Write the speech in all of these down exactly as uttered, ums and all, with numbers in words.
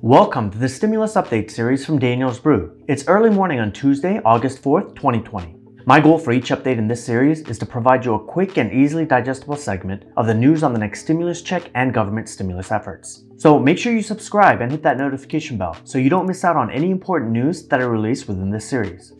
Welcome to the Stimulus Update series from Daniel's Brew. It's early morning on Tuesday, August fourth, twenty twenty. My goal for each update in this series is to provide you a quick and easily digestible segment of the news on the next stimulus check and government stimulus efforts. So make sure you subscribe and hit that notification bell so you don't miss out on any important news that are released within this series.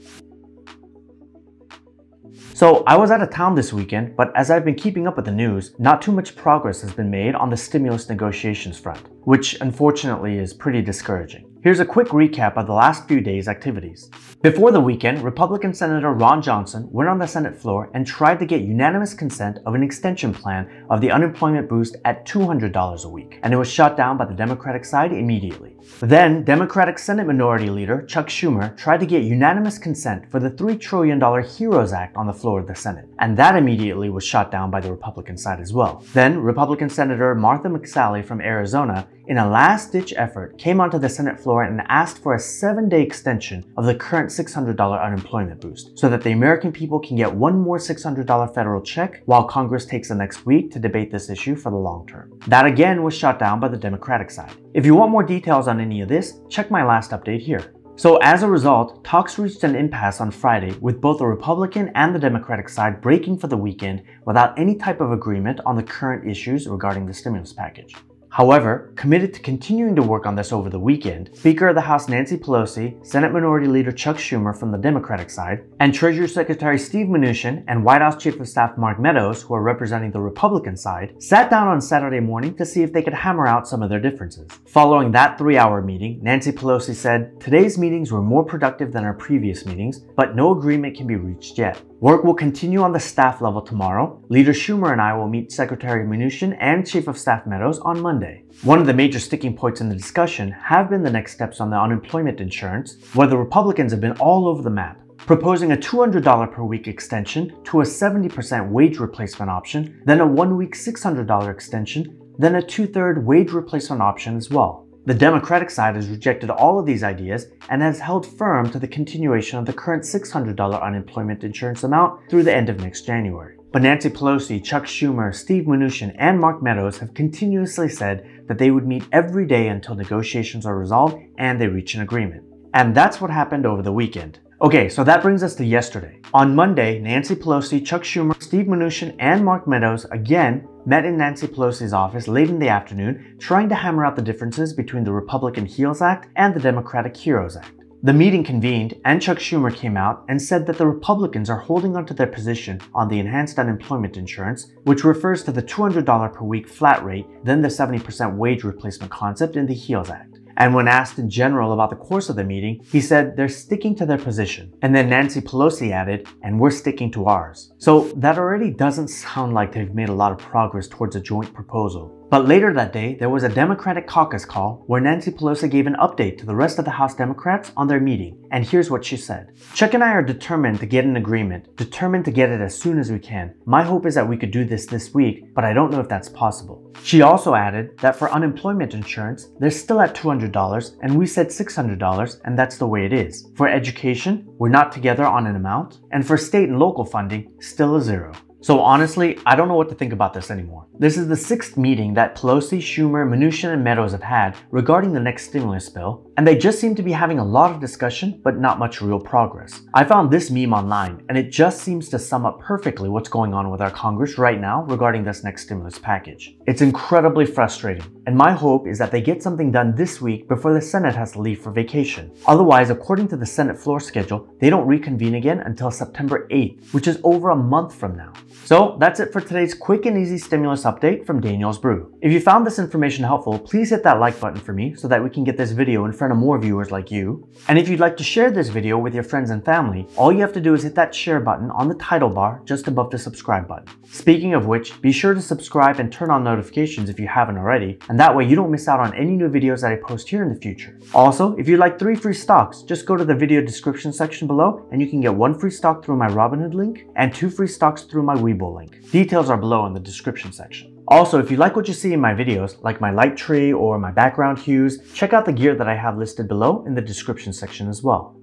So I was out of town this weekend, but as I've been keeping up with the news, not too much progress has been made on the stimulus negotiations front, which unfortunately is pretty discouraging. Here's a quick recap of the last few days' activities. Before the weekend, Republican Senator Ron Johnson went on the Senate floor and tried to get unanimous consent of an extension plan of the unemployment boost at two hundred dollars a week, and it was shot down by the Democratic side immediately. Then, Democratic Senate Minority Leader Chuck Schumer tried to get unanimous consent for the three trillion dollar HEROES Act on the floor of the Senate, and that immediately was shot down by the Republican side as well. Then, Republican Senator Martha McSally from Arizona, in a last-ditch effort, came onto the Senate floor and asked for a seven-day extension of the current six hundred dollar unemployment boost so that the American people can get one more six hundred dollar federal check while Congress takes the next week to debate this issue for the long term. That again was shot down by the Democratic side. If you want more details on any of this, check my last update here. So as a result, talks reached an impasse on Friday with both the Republican and the Democratic side breaking for the weekend without any type of agreement on the current issues regarding the stimulus package. However, committed to continuing to work on this over the weekend, Speaker of the House Nancy Pelosi, Senate Minority Leader Chuck Schumer from the Democratic side, and Treasury Secretary Steve Mnuchin and White House Chief of Staff Mark Meadows, who are representing the Republican side, sat down on Saturday morning to see if they could hammer out some of their differences. Following that three-hour meeting, Nancy Pelosi said, "Today's meetings were more productive than our previous meetings, but no agreement can be reached yet. Work will continue on the staff level tomorrow. Leader Schumer and I will meet Secretary Mnuchin and Chief of Staff Meadows on Monday." One of the major sticking points in the discussion have been the next steps on the unemployment insurance, where the Republicans have been all over the map, proposing a two hundred dollar per week extension to a seventy percent wage replacement option, then a one-week six hundred dollar extension, then a two-thirds wage replacement option as well. The Democratic side has rejected all of these ideas and has held firm to the continuation of the current six hundred dollar unemployment insurance amount through the end of next January. But Nancy Pelosi, Chuck Schumer, Steve Mnuchin, and Mark Meadows have continuously said that they would meet every day until negotiations are resolved and they reach an agreement. And that's what happened over the weekend. Okay, so that brings us to yesterday. On Monday, Nancy Pelosi, Chuck Schumer, Steve Mnuchin, and Mark Meadows again met in Nancy Pelosi's office late in the afternoon, trying to hammer out the differences between the Republican HEALS Act and the Democratic HEROES Act. The meeting convened, and Chuck Schumer came out and said that the Republicans are holding onto their position on the enhanced unemployment insurance, which refers to the two hundred dollar per week flat rate, then the seventy percent wage replacement concept in the HEALS Act. And when asked in general about the course of the meeting, he said they're sticking to their position. And then Nancy Pelosi added, "and we're sticking to ours." So that already doesn't sound like they've made a lot of progress towards a joint proposal. But later that day, there was a Democratic caucus call where Nancy Pelosi gave an update to the rest of the House Democrats on their meeting, and here's what she said. "Chuck and I are determined to get an agreement, determined to get it as soon as we can. My hope is that we could do this this week, but I don't know if that's possible." She also added that for unemployment insurance, they're still at two hundred dollars, and we said six hundred dollars, and that's the way it is. For education, we're not together on an amount, and for state and local funding, still a zero. So honestly, I don't know what to think about this anymore. This is the sixth meeting that Pelosi, Schumer, Mnuchin, and Meadows have had regarding the next stimulus bill, and they just seem to be having a lot of discussion but not much real progress. I found this meme online, and it just seems to sum up perfectly what's going on with our Congress right now regarding this next stimulus package. It's incredibly frustrating, and my hope is that they get something done this week before the Senate has to leave for vacation. Otherwise, according to the Senate floor schedule, they don't reconvene again until September eighth, which is over a month from now. So that's it for today's quick and easy stimulus update from Daniel's Brew. If you found this information helpful, please hit that like button for me so that we can get this video in front of more viewers like you. And if you'd like to share this video with your friends and family, all you have to do is hit that share button on the title bar just above the subscribe button. Speaking of which, be sure to subscribe and turn on notifications if you haven't already, and that way you don't miss out on any new videos that I post here in the future. Also, if you'd like three free stocks, just go to the video description section below and you can get one free stock through my Robinhood link and two free stocks through my Webull link. Details are below in the description section. Also, if you like what you see in my videos, like my light tree or my background hues, check out the gear that I have listed below in the description section as well.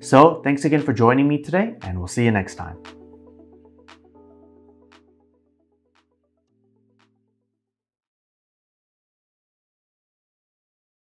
So, thanks again for joining me today, and we'll see you next time.